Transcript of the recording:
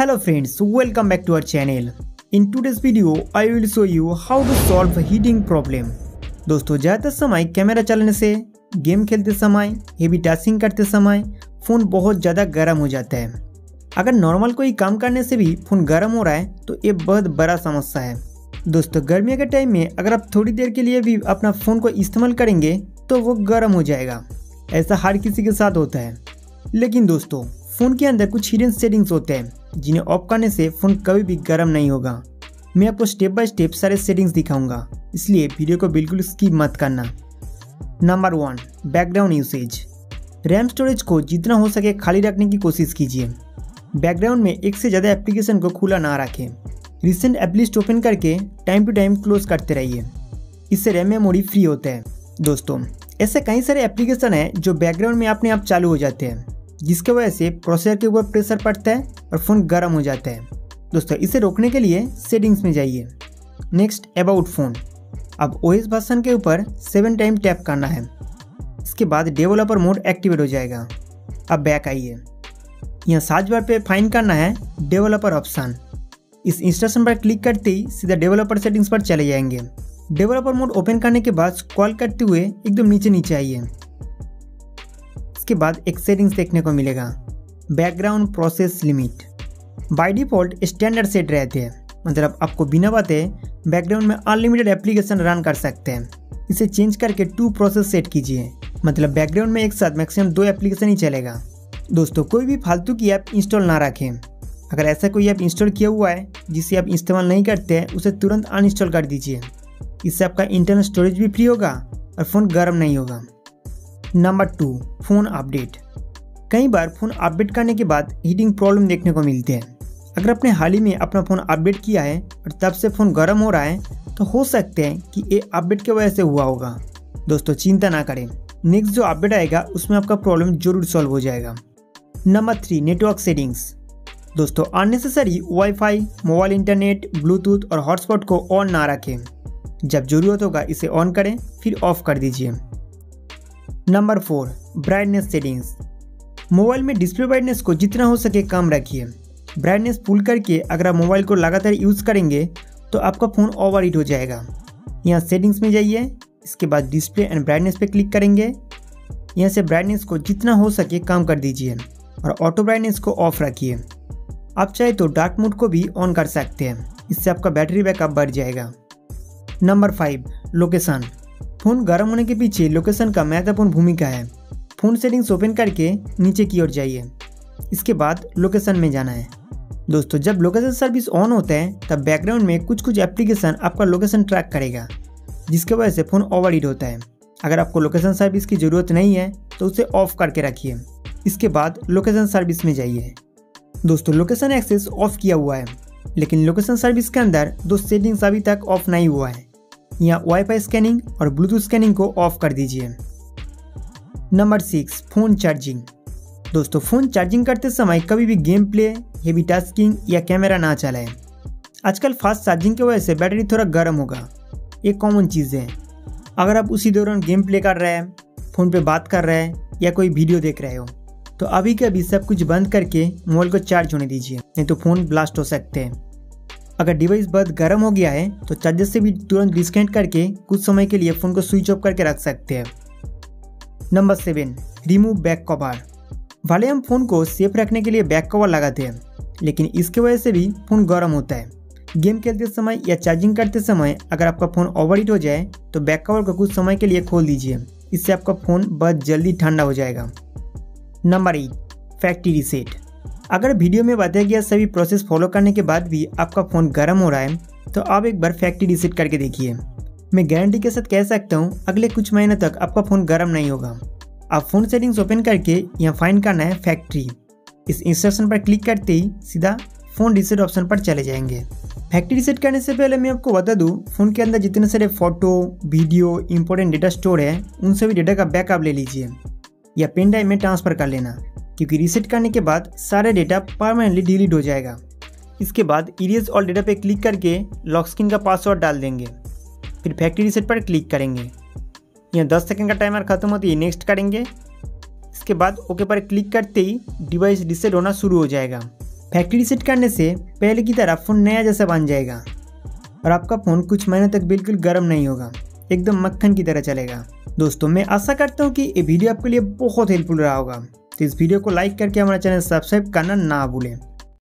Hello friends, welcome back to our channel. In today's video, I will show you how to solve heating problem. दोस्तों ज़्यादातर समय camera चलाने से, game खेलते समय, हेवी टास्किंग करते समय फ़ोन बहुत ज़्यादा गर्म हो जाता है। अगर नॉर्मल कोई काम करने से भी फ़ोन गर्म हो रहा है तो ये बहुत बड़ा समस्या है। दोस्तों गर्मियों के टाइम में अगर आप थोड़ी देर के लिए भी अपना फ़ोन को इस्तेमाल करेंगे तो वो गर्म हो जाएगा। ऐसा हर किसी के साथ होता है। लेकिन दोस्तों फ़ोन के अंदर कुछ हिडन सेटिंग्स होते हैं जिन्हें ऑफ करने से फ़ोन कभी भी गर्म नहीं होगा। मैं आपको स्टेप बाय स्टेप सारे सेटिंग्स दिखाऊंगा, इसलिए वीडियो को बिल्कुल स्किप मत करना। Number 1, background usage. RAM storage को जितना हो सके खाली रखने की कोशिश कीजिए। बैकग्राउंड में एक से ज़्यादा एप्लीकेशन को खुला ना रखें। रिसेंट ऐप लिस्ट ओपन करके टाइम टू टाइम क्लोज करते रहिए, इससे रैम मेमोरी फ्री होता है। दोस्तों ऐसे कई सारे एप्लीकेशन हैं जो बैकग्राउंड में अपने आप चालू हो जाते हैं, जिसके वजह से प्रोसेसर के ऊपर प्रेशर पड़ता है और फ़ोन गर्म हो जाता है। दोस्तों इसे रोकने के लिए सेटिंग्स में जाइए। Next, about phone. अब ओएस वर्जन के ऊपर 7 टाइम टैप करना है। इसके बाद डेवलपर मोड एक्टिवेट हो जाएगा। अब बैक आइए, यहाँ सर्च बार पे फाइंड करना है डेवलपर ऑप्शन। इस इंस्ट्रक्शन पर क्लिक करते ही सीधा डेवलपर सेटिंग्स पर चले जाएंगे। डेवलपर मोड ओपन करने के बाद स्क्रॉल करते हुए एकदम नीचे आइए। इसके बाद एक सेटिंग्स देखने को मिलेगा, background process limit. By default standard set रहते हैं, मतलब आपको बिना बाते बैकग्राउंड में अनलिमिटेड एप्लीकेशन रन कर सकते हैं। इसे चेंज करके 2 प्रोसेस सेट कीजिए, मतलब बैकग्राउंड में एक साथ मैक्सिमम 2 एप्लीकेशन ही चलेगा। दोस्तों कोई भी फालतू की ऐप इंस्टॉल ना रखें। अगर ऐसा कोई ऐप इंस्टॉल किया हुआ है जिसे आप इस्तेमाल नहीं करते हैं, उसे तुरंत अनइंस्टॉल कर दीजिए। इससे आपका इंटरनल स्टोरेज भी फ्री होगा और फ़ोन गर्म नहीं होगा। Number 2, phone update. कई बार फ़ोन अपडेट करने के बाद हीटिंग प्रॉब्लम देखने को मिलते हैं। अगर आपने हाल ही में अपना फ़ोन अपडेट किया है और तब से फ़ोन गर्म हो रहा है तो हो सकते हैं कि ये अपडेट की वजह से हुआ होगा। दोस्तों चिंता ना करें, नेक्स्ट जो अपडेट आएगा उसमें आपका प्रॉब्लम जरूर सॉल्व हो जाएगा। Number 3, network settings. दोस्तों unnecessary wifi, mobile internet, Bluetooth और हॉटस्पॉट को ऑन ना रखें। जब जरूरत होगा इसे ऑन करें, फिर ऑफ कर दीजिए। Number 4, brightness settings. मोबाइल में डिस्प्ले ब्राइटनेस को जितना हो सके कम रखिए। ब्राइटनेस फुल करके अगर आप मोबाइल को लगातार यूज़ करेंगे तो आपका फ़ोन ओवरहीट हो जाएगा। यहाँ सेटिंग्स में जाइए, इसके बाद डिस्प्ले एंड ब्राइटनेस पे क्लिक करेंगे। यहाँ से ब्राइटनेस को जितना हो सके कम कर दीजिए और ऑटो ब्राइटनेस को ऑफ रखिए। आप चाहे तो डार्क मोड को भी ऑन कर सकते हैं, इससे आपका बैटरी बैकअप बढ़ जाएगा। Number 5, location. फ़ोन गर्म होने के पीछे लोकेशन का महत्वपूर्ण भूमिका है। फ़ोन सेटिंग्स ओपन करके नीचे की ओर जाइए, इसके बाद लोकेशन में जाना है। दोस्तों जब लोकेशन सर्विस ऑन होता है तब बैकग्राउंड में कुछ एप्लीकेशन आपका लोकेशन ट्रैक करेगा, जिसके वजह से फ़ोन ओवरहीट होता है। अगर आपको लोकेशन सर्विस की ज़रूरत नहीं है तो उसे ऑफ करके रखिए। इसके बाद लोकेशन सर्विस में जाइए। दोस्तों लोकेशन एक्सेस ऑफ़ किया हुआ है, लेकिन लोकेशन सर्विस के अंदर 2 सेटिंग्स अभी तक ऑफ नहीं हुआ है। यहाँ वाईफाई स्कैनिंग और ब्लूटूथ स्कैनिंग को ऑफ कर दीजिए। Number 6, phone charging. दोस्तों फ़ोन चार्जिंग करते समय कभी भी गेम प्ले, हेवी टास्किंग या कैमरा ना चलाएं। आजकल फास्ट चार्जिंग की वजह से बैटरी थोड़ा गर्म होगा, ये कॉमन चीज़ है। अगर आप उसी दौरान गेम प्ले कर रहे हैं, फ़ोन पे बात कर रहे हैं या कोई वीडियो देख रहे हो तो अभी के अभी सब कुछ बंद करके मोबाइल को चार्ज होने दीजिए, नहीं तो फ़ोन ब्लास्ट हो सकते हैं। अगर डिवाइस बहुत गर्म हो गया है तो चार्जर से भी तुरंत डिस्कनेक्ट करके कुछ समय के लिए फ़ोन को स्विच ऑफ करके रख सकते हैं। Number 7, remove back cover. भले हम फ़ोन को सेफ रखने के लिए बैक कवर लगाते हैं, लेकिन इसके वजह से भी फ़ोन गर्म होता है। गेम खेलते समय या चार्जिंग करते समय अगर आपका फ़ोन ओवरहीट हो जाए तो बैक कवर को कुछ समय के लिए खोल दीजिए, इससे आपका फ़ोन बहुत जल्दी ठंडा हो जाएगा। Number 8, factory reset. अगर वीडियो में बताया गया सभी प्रोसेस फॉलो करने के बाद भी आपका फ़ोन गर्म हो रहा है तो आप एक बार फैक्ट्री रीसेट करके देखिए। मैं गारंटी के साथ कह सकता हूँ अगले कुछ महीने तक आपका फ़ोन गर्म नहीं होगा। आप फ़ोन सेटिंग्स ओपन करके यहाँ फाइंड करना है फैक्ट्री। इस इंस्ट्रक्शन पर क्लिक करते ही सीधा फ़ोन रीसेट ऑप्शन पर चले जाएंगे। फैक्ट्री रीसेट करने से पहले मैं आपको बता दूँ, फ़ोन के अंदर जितने सारे photo, video, important data store है, उन सभी डेटा का बैकअप ले लीजिए या पेन ड्राइव में ट्रांसफ़र कर लेना, क्योंकि रीसेट करने के बाद सारे डेटा परमानेंटली डिलीट हो जाएगा। इसके बाद इरेज ऑल डेटा पे क्लिक करके लॉक स्क्रीन का पासवर्ड डाल देंगे, फिर फैक्ट्री रीसेट पर क्लिक करेंगे। यहाँ 10 सेकंड का टाइमर खत्म होते ही नेक्स्ट करेंगे। इसके बाद ओके पर क्लिक करते ही डिवाइस रीसेट होना शुरू हो जाएगा। फैक्ट्री रीसेट करने से पहले की तरह फ़ोन नया जैसा बन जाएगा और आपका फ़ोन कुछ महीनों तक बिल्कुल गर्म नहीं होगा, एकदम मक्खन की तरह चलेगा। दोस्तों मैं आशा करता हूँ कि ये वीडियो आपके लिए बहुत हेल्पफुल रहा होगा, तो इस वीडियो को लाइक करके हमारा चैनल सब्सक्राइब करना ना भूलें।